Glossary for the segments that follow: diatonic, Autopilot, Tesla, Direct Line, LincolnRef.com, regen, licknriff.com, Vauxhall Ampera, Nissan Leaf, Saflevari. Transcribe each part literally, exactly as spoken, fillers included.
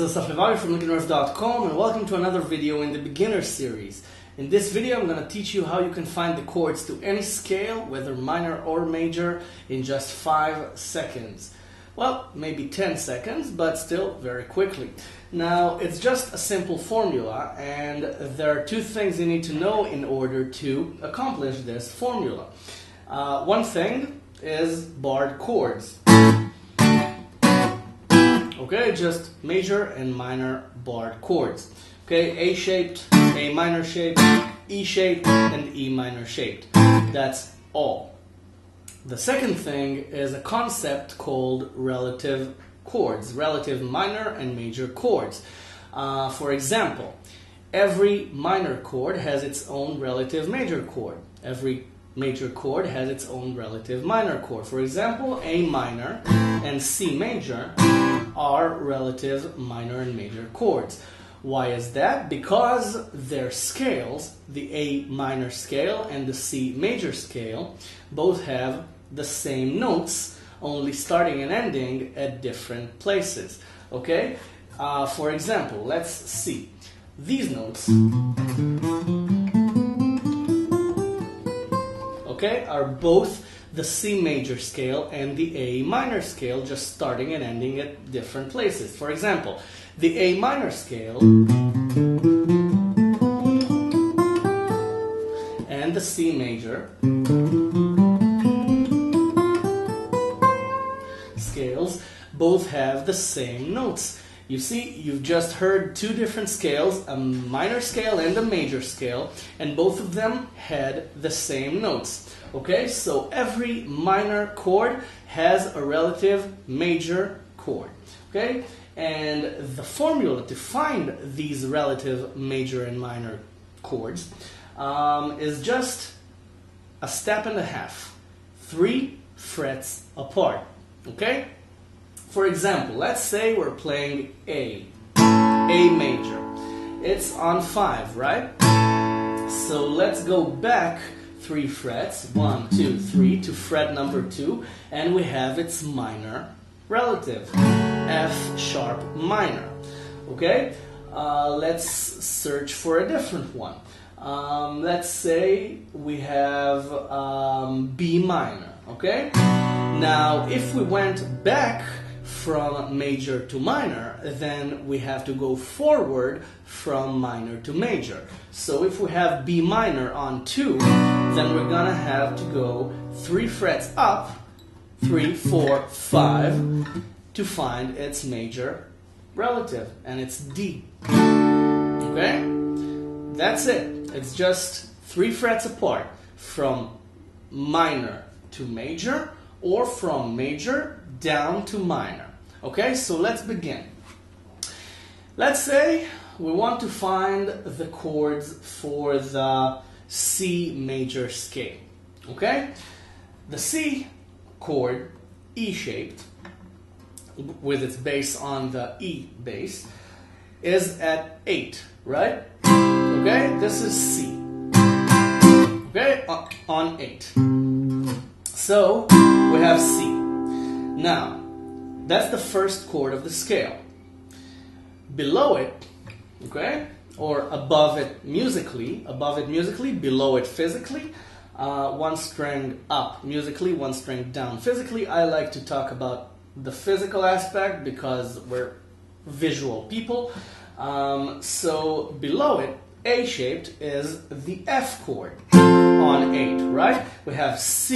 is Saflevari from Lincoln Ref dot com, and welcome to another video in the beginner series. In this video I'm going to teach you how you can find the chords to any scale, whether minor or major, in just five seconds. Well, maybe ten seconds, but still very quickly. Now, it's just a simple formula, and there are two things you need to know in order to accomplish this formula. Uh, one thing is barred chords. Okay, just major and minor barred chords. Okay, A-shaped, A minor shaped, E-shaped, and E minor shaped. That's all. The second thing is a concept called relative chords, relative minor and major chords. Uh, for example, every minor chord has its own relative major chord. Every major chord has its own relative minor chord. For example, A minor and C major are relative minor and major chords. Why is that? Because their scales, the A minor scale and the C major scale, both have the same notes, only starting and ending at different places. Okay? Uh, for example, let's see. These notes, okay, are both the C major scale and the A minor scale, just starting and ending at different places. For example, the A minor scale and the C major scales both have the same notes. You see, you've just heard two different scales, a minor scale and a major scale, and both of them had the same notes. Okay, so every minor chord has a relative major chord. Okay, and the formula to find these relative major and minor chords um, is just a step and a half, three frets apart. Okay? For example, let's say we're playing A, A major. It's on five, right? So let's go back three frets, one, two, three, to fret number two, and we have its minor relative, F sharp minor. Okay? Uh, let's search for a different one. Um, let's say we have um, B minor, okay? Now, if we went back from major to minor, then we have to go forward from minor to major. So if we have B minor on two, then we're gonna have to go three frets up, three, four, five, to find its major relative, and it's D. Okay? That's it. It's just three frets apart, from minor to major, or from major down to minor. Okay, so let's begin. Let's say we want to find the chords for the C major scale. Okay, the C chord, E-shaped, with its bass on the E bass, is at eight, right? Okay, this is C. Okay, on eight. So we have C. Now, that's the first chord of the scale. Below it, okay, or above it musically, above it musically, below it physically, uh, one string up musically, one string down physically. I like to talk about the physical aspect because we're visual people. Um, so below it, A-shaped, is the F chord on eight, right? We have C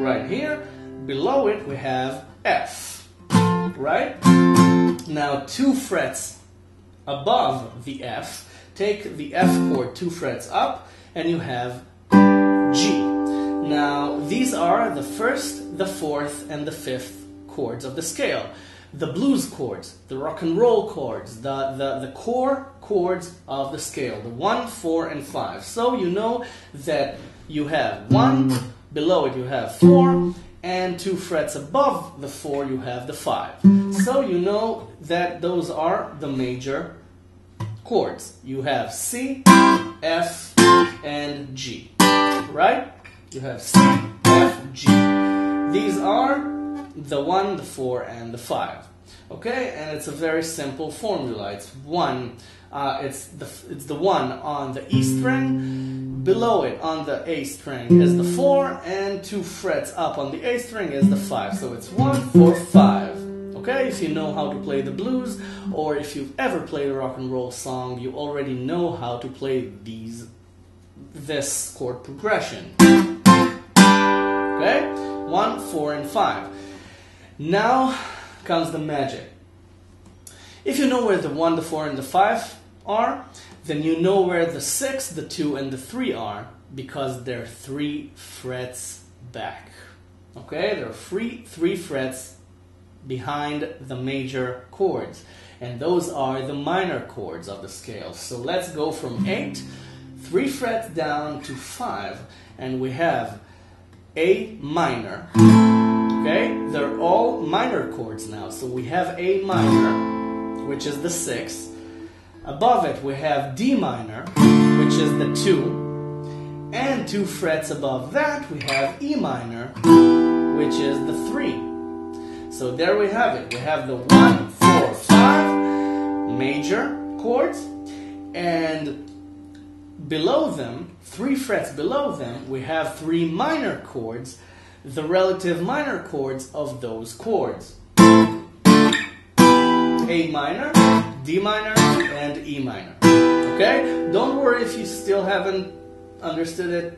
right here. Below it, we have F, right? Now, two frets above the F, take the F chord two frets up, and you have G. Now, these are the first, the fourth, and the fifth chords of the scale. The blues chords, the rock and roll chords, the, the, the core chords of the scale, the one, four, and five. So you know that you have one, below it you have four, and two frets above the four you have the five. So you know that those are the major chords. You have C, F, and G, right? You have C, F, G. These are the one, the four, and the five. Okay, and it's a very simple formula. It's one, uh, it's the it's the one on the E string, below it on the A string is the four, and two frets up on the A string is the five. So it's one, four, five. Okay, if you know how to play the blues, or if you've ever played a rock and roll song, you already know how to play these this chord progression. Okay, one, four, and five. Now comes the magic. If you know where the one, the four, and the five are, then you know where the six, the two, and the three are, because they're three frets back. Okay, there are three, three frets behind the major chords, and those are the minor chords of the scale. So let's go from eight, three frets down to five, and we have A minor. Okay, they're all minor chords now, so we have A minor, which is the six. Above it we have D minor, which is the two. And two frets above that we have E minor, which is the three. So there we have it. We have the one, four, five major chords, and below them, three frets below them, we have three minor chords, the relative minor chords of those chords. A minor, D minor, and E minor. Okay? Don't worry if you still haven't understood it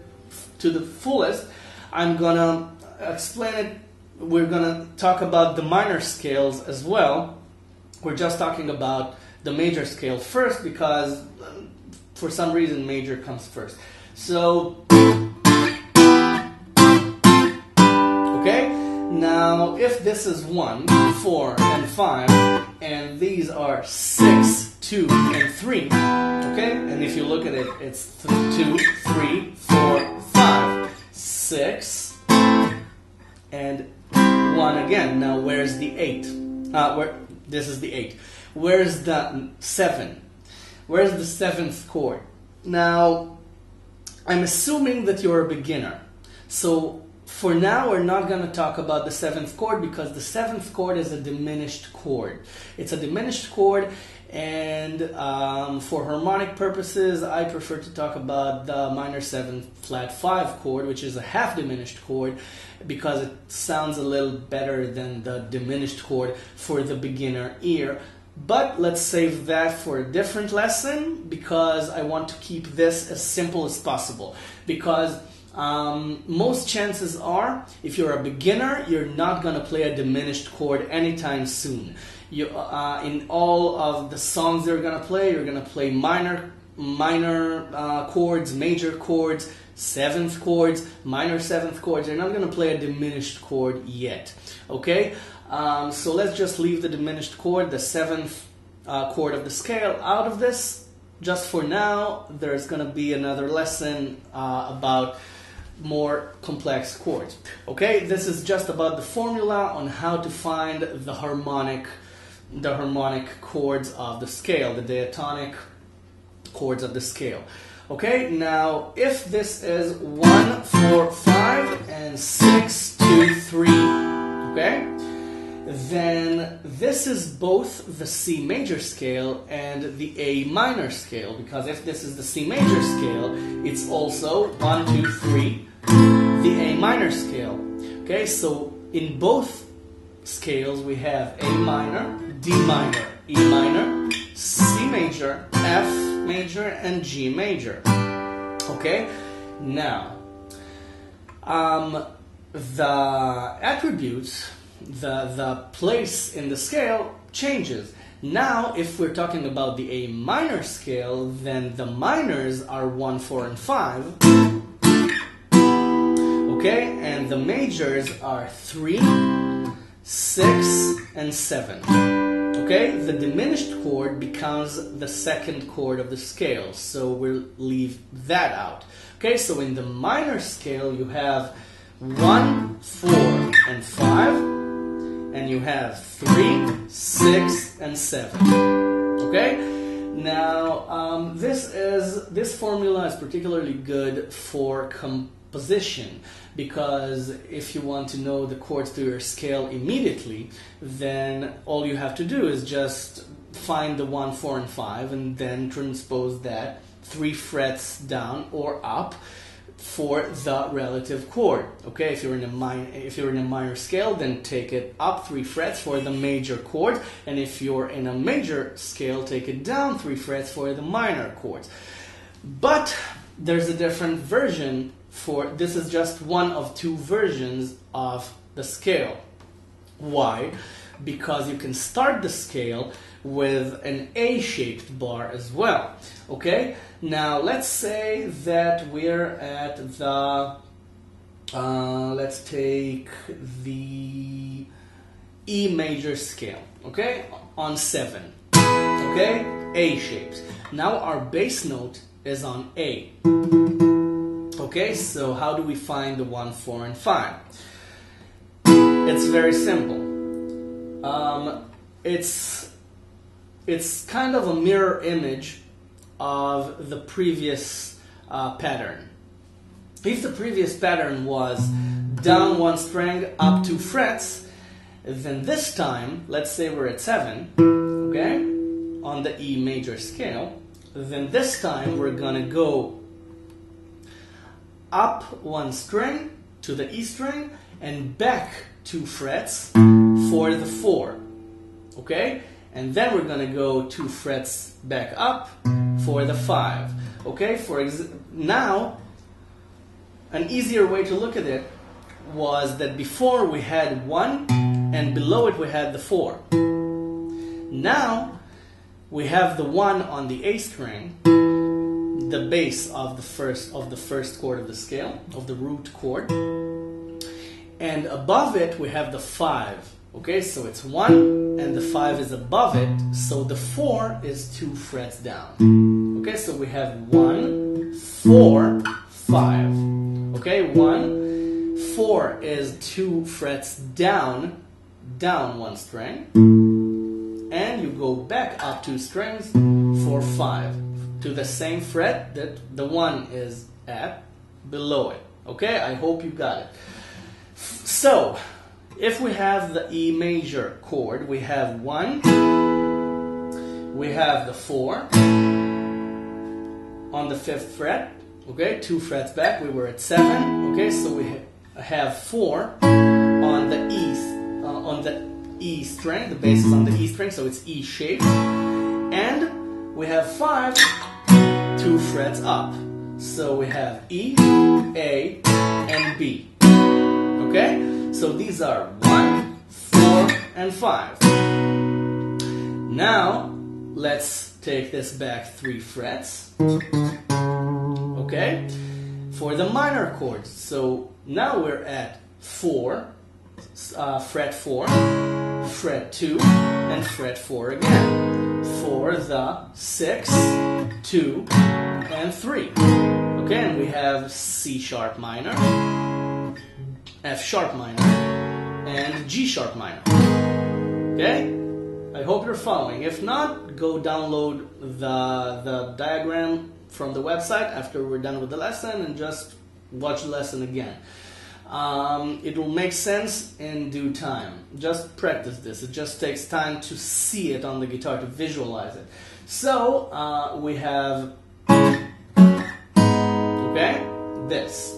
to the fullest. I'm gonna explain it. We're gonna talk about the minor scales as well. We're just talking about the major scale first because for some reason major comes first. So now, if this is one, four, and five, and these are six, two, and three, okay? And if you look at it, it's two, three, four, five, six, and one again. Now, where's the eight? Uh, where, this is the eight. Where's the seven? Where's the seventh chord? Now, I'm assuming that you're a beginner, so for now, we're not going to talk about the seventh chord because the seventh chord is a diminished chord. It's a diminished chord, and um, for harmonic purposes, I prefer to talk about the minor seventh flat five chord, which is a half diminished chord, because it sounds a little better than the diminished chord for the beginner ear. But let's save that for a different lesson because I want to keep this as simple as possible. Because Um, most chances are, if you're a beginner, you're not going to play a diminished chord anytime soon. You, uh, in all of the songs you're going to play, you're going to play minor, minor uh, chords, major chords, seventh chords, minor seventh chords. You're not going to play a diminished chord yet. Okay? Um, so let's just leave the diminished chord, the seventh uh, chord of the scale, out of this. Just for now, there's going to be another lesson uh, about more complex chords. Okay, this is just about the formula on how to find the harmonic the harmonic chords of the scale, the diatonic chords of the scale. Okay, now if this is one, four, five, and six, two, three, okay, then this is both the C major scale and the A minor scale, because if this is the C major scale, it's also one, two, three, the A minor scale. Okay, so in both scales we have A minor, D minor, E minor, C major, F major, and G major. Okay, now um, the attributes, The, the place in the scale changes. Now, if we're talking about the A minor scale, then the minors are one, four, and five. Okay, and the majors are three, six, and seven. Okay, the diminished chord becomes the second chord of the scale, so we'll leave that out. Okay, so in the minor scale you have one, four, and five. And you have three, six, and seven. Okay? Now, um, this is this formula is particularly good for com position, because if you want to know the chords to your scale immediately, then all you have to do is just find the one, four, and five and then transpose that three frets down or up for the relative chord. Okay, if you're in a minor, if you're in a minor scale, then take it up three frets for the major chord, and if you're in a major scale, take it down three frets for the minor chords. But there's a different version for this. Is just one of two versions of the scale. Why? Because you can start the scale with an A-shaped bar as well. Okay, now let's say that we're at the uh, let's take the E major scale, okay, on seven, okay, A-shaped. Now our bass note is on A. Okay, so how do we find the one, four, and five? It's very simple. Um, it's It's kind of a mirror image of the previous uh, pattern. If the previous pattern was down one string, up two frets, then this time, let's say we're at seven, okay, on the E major scale, then this time we're gonna go up one string to the E string and back two frets for the four, okay? And then we're gonna go two frets back up for the five. Okay, for ex now, an easier way to look at it was that before we had one, and below it we had the four. Now we have the one on the A string, the base of the first of the first chord of the scale, of the root chord, and above it we have the five. Okay, so it's one, and the five is above it, so the four is two frets down. Okay, so we have one, four, five. Okay, one, four is two frets down, down one string, and you go back up two strings for five, to the same fret that the one is at, below it. Okay, I hope you got it. So, if we have the E major chord, we have one, we have the four on the fifth fret, okay, two frets back, we were at seven, okay, so we have four on the E, uh, on the E string, the bass is on the E string, so it's E shaped, and we have five, two frets up, so we have E, A, and B, okay? So these are one, four, and five. Now, let's take this back three frets, okay, for the minor chords. So now we're at four, uh, fret four, fret two, and fret four again, for the six, two, and three. Okay, and we have C sharp minor, F sharp minor, and G sharp minor, okay? I hope you're following. If not, go download the, the diagram from the website after we're done with the lesson and just watch the lesson again. Um, it will make sense in due time. Just practice this. It just takes time to see it on the guitar, to visualize it. So, uh, we have, okay, this,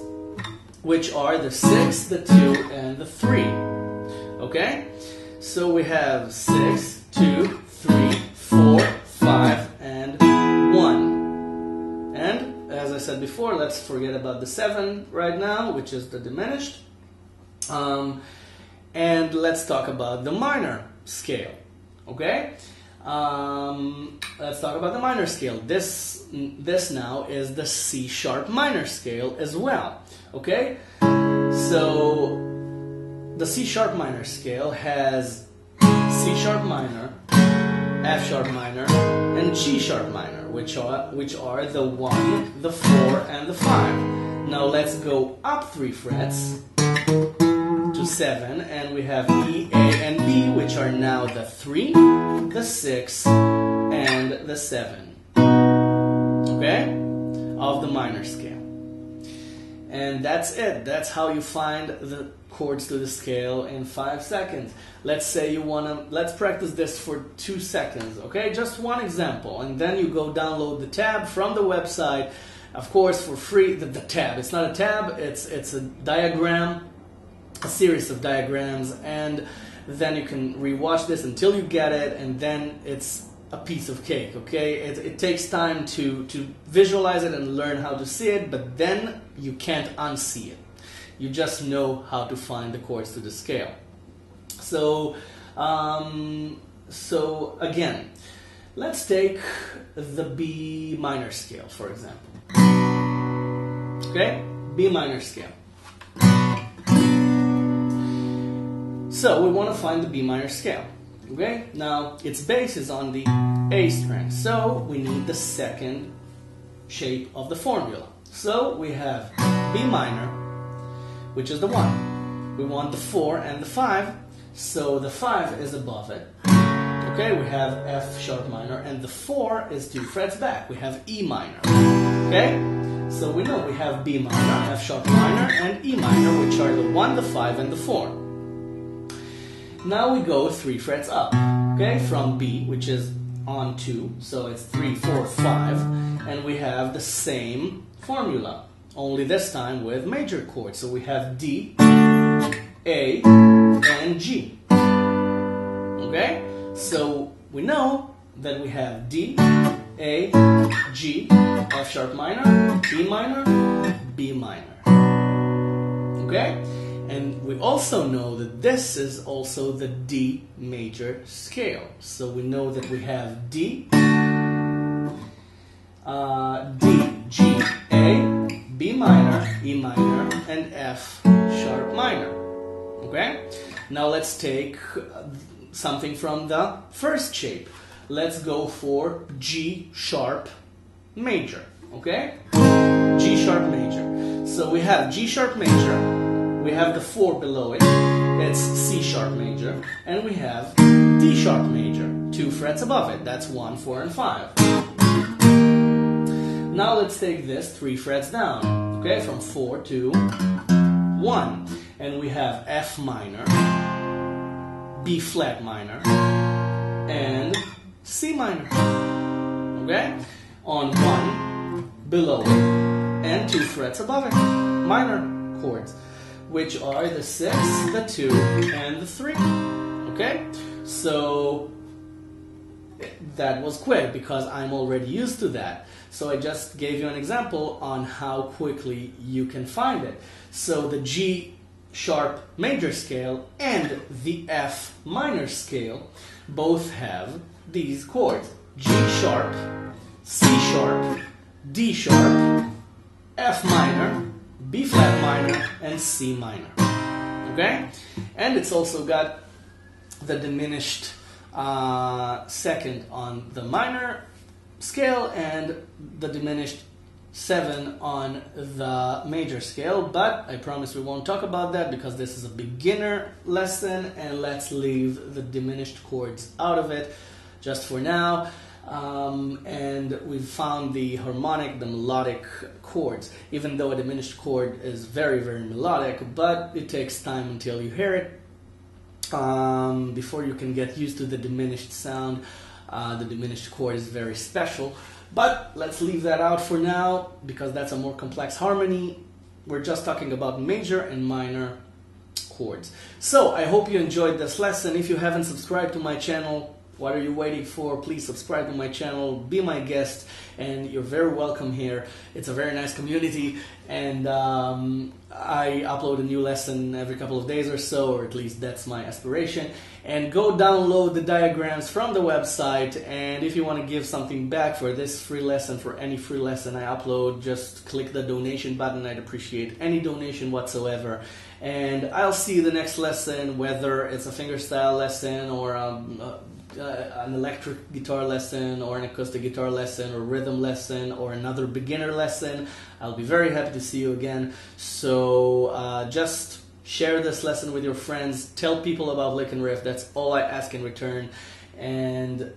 which are the six, the two, and the three, okay? So we have six, two, three, four, five, and one. And, as I said before, let's forget about the seven right now, which is the diminished. Um, and let's talk about the minor scale, okay? Um, let's talk about the minor scale. This, this now is the C sharp minor scale as well, okay? So, the C sharp minor scale has C sharp minor, F sharp minor, and G sharp minor, which are, which are the one, the four, and the five. Now let's go up three frets to seven, and we have E, A, and B, which are now the three, the six, and the seven, okay, of the minor scale. And that's it. That's how you find the chords to the scale in five seconds. Let's say you want to, let's practice this for two seconds, okay? Just one example. And then you go download the tab from the website, of course, for free. The, the tab, it's not a tab, it's, it's a diagram, a series of diagrams. And then you can rewatch this until you get it, and then it's a piece of cake, okay? It, it takes time to, to visualize it and learn how to see it, but then you can't unsee it. You just know how to find the chords to the scale. So, um, so again, let's take the B minor scale, for example. Okay? B minor scale. So we want to find the B minor scale. Okay, now its bass is on the A string, so we need the second shape of the formula. So we have B minor, which is the one. We want the four and the five, so the five is above it. Okay, we have F sharp minor, and the four is two frets back. We have E minor. Okay, so we know we have B minor, F sharp minor, and E minor, which are the one, the five, and the four. Now we go three frets up, okay, from B, which is on two, so it's three, four, five, and we have the same formula, only this time with major chords. So we have D, A, and G, okay? So we know that we have D, A, G, F sharp minor, E minor, B minor, okay? And we also know that this is also the D major scale. So we know that we have D, uh, D, G, A, B minor, E minor, and F sharp minor. Okay? Now let's take something from the first shape. Let's go for G sharp major. Okay? G sharp major. So we have G sharp major. We have the four below it, it's C sharp major, and we have D sharp major, two frets above it, that's one, four, and five. Now let's take this three frets down, okay, from four to one, and we have F minor, B flat minor, and C minor, okay, on one, below it, and two frets above it, minor chords, which are the six, the two, and the three, okay? So that was quick because I'm already used to that. So I just gave you an example on how quickly you can find it. So the G sharp major scale and the F minor scale both have these chords. G sharp, C sharp, D sharp, F minor, B flat minor, and C minor, okay? And it's also got the diminished uh, second on the minor scale and the diminished seven on the major scale, but I promise we won't talk about that because this is a beginner lesson, and let's leave the diminished chords out of it just for now. Um, and we've found the harmonic, the melodic chords, even though a diminished chord is very, very melodic, but it takes time until you hear it. Um, before you can get used to the diminished sound, uh, the diminished chord is very special. But let's leave that out for now, because that's a more complex harmony. We're just talking about major and minor chords. So, I hope you enjoyed this lesson. If you haven't subscribed to my channel, what are you waiting for? Please subscribe to my channel, be my guest, and you're very welcome here. It's a very nice community, and um, I upload a new lesson every couple of days or so, or at least that's my aspiration. And go download the diagrams from the website, and if you want to give something back for this free lesson, for any free lesson I upload, just click the donation button. I'd appreciate any donation whatsoever. And I'll see you the next lesson, whether it's a fingerstyle lesson or um, a Uh, an electric guitar lesson or an acoustic guitar lesson or rhythm lesson or another beginner lesson. I'll be very happy to see you again. So uh, just share this lesson with your friends. Tell people about Lick and Riff. That's all I ask in return. And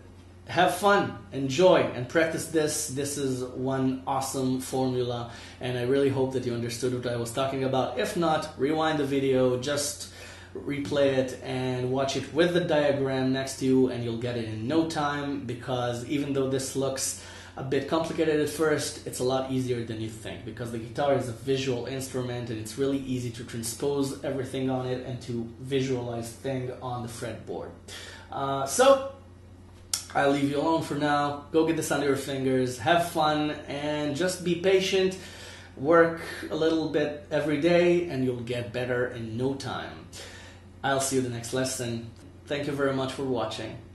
have fun, enjoy, and practice this. This is one awesome formula, and I really hope that you understood what I was talking about. If not, rewind the video, just replay it, and watch it with the diagram next to you, and you'll get it in no time, because even though this looks a bit complicated at first, it's a lot easier than you think, because the guitar is a visual instrument and it's really easy to transpose everything on it and to visualize things on the fretboard. Uh, so I'll leave you alone for now. Go get this under your fingers, have fun, and just be patient. Work a little bit every day and you'll get better in no time. I'll see you in the next lesson. Thank you very much for watching.